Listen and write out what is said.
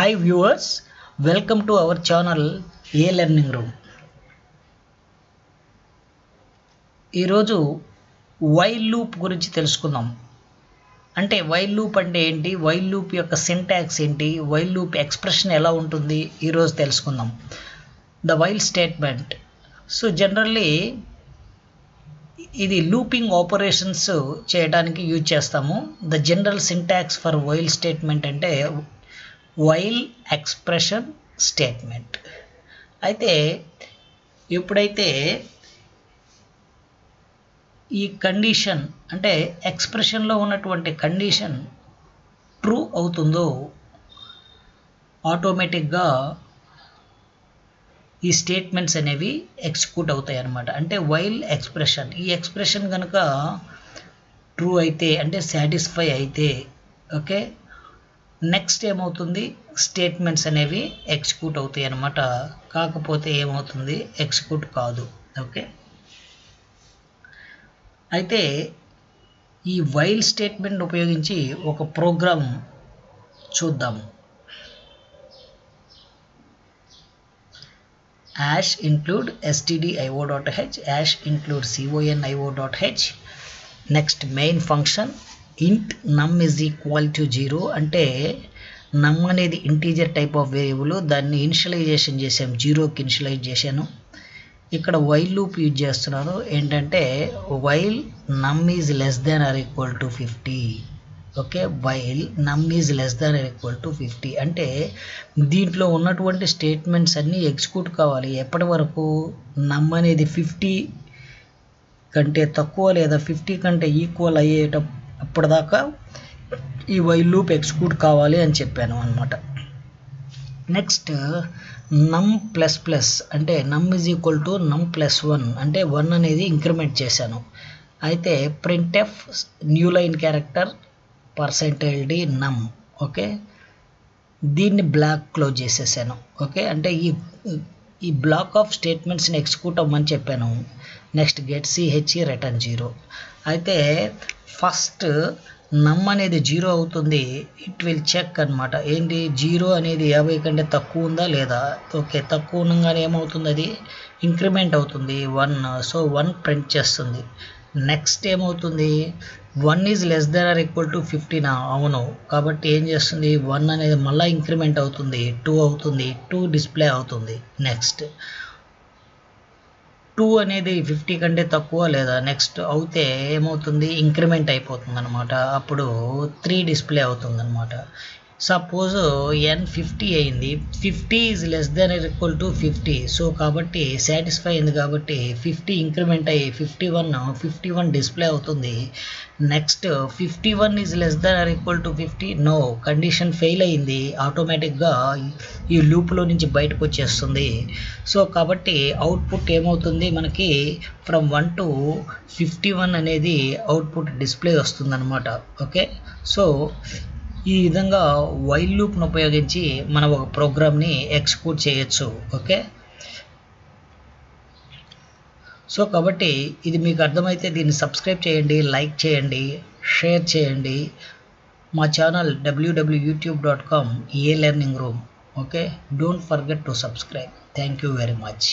Hi viewers, welcome to our channel A Learning Room. Iroju while loop gurinchi telusukundam. Ante while loop ante enti, while loop yokka syntax enti, while loop expression ela untundi ee roju telusukundam. The while statement. So generally idi looping operations cheyadaniki use chestamu. The general syntax for while statement ante while expression statement. అయితే ఎప్పుడైతే ఈ condition అంటే ఎక్స్ప్రెషన్లో ఉన్నటువంటి condition true అవుతుందో ఆటోమేటిక్గా ఈ statements అనేవి execute అవుతాయి అన్నమాట. అంటే వైల్ ఎక్స్ప్రెషన్, ఈ ఎక్స్ప్రెషన్ కనుక ట్రూ అయితే అంటే సాటిస్ఫై అయితే ఓకే, నెక్స్ట్ ఏమవుతుంది స్టేట్మెంట్స్ అనేవి ఎగ్జిక్యూట్ అవుతాయి అన్నమాట. కాకపోతే ఏమవుతుంది ఎగ్జిక్యూట్ కాదు. ఓకే, అయితే ఈ వైల్ స్టేట్మెంట్ ఉపయోగించి ఒక ప్రోగ్రామ్ చూద్దాము. Hash include stdio.h, hash include conio.h, next main function int num is equal to 0. అంటే num అనేది ఇంటీజర్ టైప్ ఆఫ్ వేరియబుల్, దాన్ని ఇనిషియలైజేషన్ చేసాము, జీరోకి ఇనిషియలైజ్ చేశాను. ఇక్కడ వైల్ లూప్ యూజ్ చేస్తున్నాను. ఏంటంటే while num is less than or equal to 50. Okay, while num is less than or equal to 50 అంటే దీంట్లో ఉన్నటువంటి స్టేట్మెంట్స్ అన్నీ ఎగ్జిక్యూట్ కావాలి. ఎప్పటి వరకు నమ్ అనేది 50 కంటే తక్కువ లేదా 50 కంటే ఈక్వల్ అప్పటిదాకా ఈ వైల్ లూప్ ఎగ్జిక్యూట్ కావాలి అని చెప్పాను అనమాట. నెక్స్ట్ నమ్ ప్లస్ ప్లస్ అంటే num is equal to num plus 1 అంటే 1 అనేది ఇంక్రిమెంట్ చేశాను. అయితే printf new line character %d num. Okay, దీన్ని బ్లాక్ క్లోజ్ చేసేసాను. ఓకే, అంటే ఈ బ్లాక్ ఆఫ్ స్టేట్మెంట్స్ని ఎగ్జిక్యూట్ అవ్వమని చెప్పాను. Next get CHE return 0. అయితే ఫస్ట్ నమ్ అనేది 0 అవుతుంది, ఇట్ విల్ చెక్ అనమాట. ఏంటి 0 అనేది 50 కంటే తక్కువ ఉందా లేదా. ఓకే, తక్కువ ఉండగానే ఏమవుతుంది అది ఇంక్రిమెంట్ అవుతుంది 1. సో 1 ప్రింట్ చేస్తుంది. నెక్స్ట్ ఏమవుతుంది 1 is less than or equal to 50 అవును, కాబట్టి ఏం చేస్తుంది 1 అనేది మళ్ళీ ఇంక్రిమెంట్ అవుతుంది 2 అవుతుంది, 2 డిస్ప్లే అవుతుంది. నెక్స్ట్ 2 అనేది 50 కంటే తక్కువ లేదా నెక్స్ట్ అయితే ఏమవుతుంది ఇంక్రిమెంట్ అయిపోతుంది అనమాట. అప్పుడు 3 డిస్ప్లే అవుతుంది అనమాట. సపోజ్ n 50 అయింది, 50 is less than equal to 50. So కాబట్టి సాటిస్ఫై అయింది కాబట్టి 50 ఇంక్రిమెంట్ అయ్యి 51 డిస్ప్లే అవుతుంది. Next 51 is less than or equal to 50 no, condition fail అయింది, ఆటోమేటిక్గా ఈ లూప్లో నుంచి బయటకు వచ్చేస్తుంది. సో కాబట్టి అవుట్పుట్ ఏమవుతుంది మనకి ఫ్రమ్ 1 to 51 అనేది అవుట్పుట్ డిస్ప్లే వస్తుంది అనమాట. ఓకే, సో ఈ విధంగా వైల్ లూప్ను ఉపయోగించి మనం ఒక ప్రోగ్రామ్ని ఎగ్జిక్యూట్ చేయొచ్చు. ఓకే, సో కాబట్టి ఇది మీకు అర్థమైతే దీన్ని సబ్స్క్రైబ్ చేయండి, లైక్ చేయండి, షేర్ చేయండి. మా channel www.youtube.com A Learning Room. Okay, don't forget to subscribe. Thank you very much.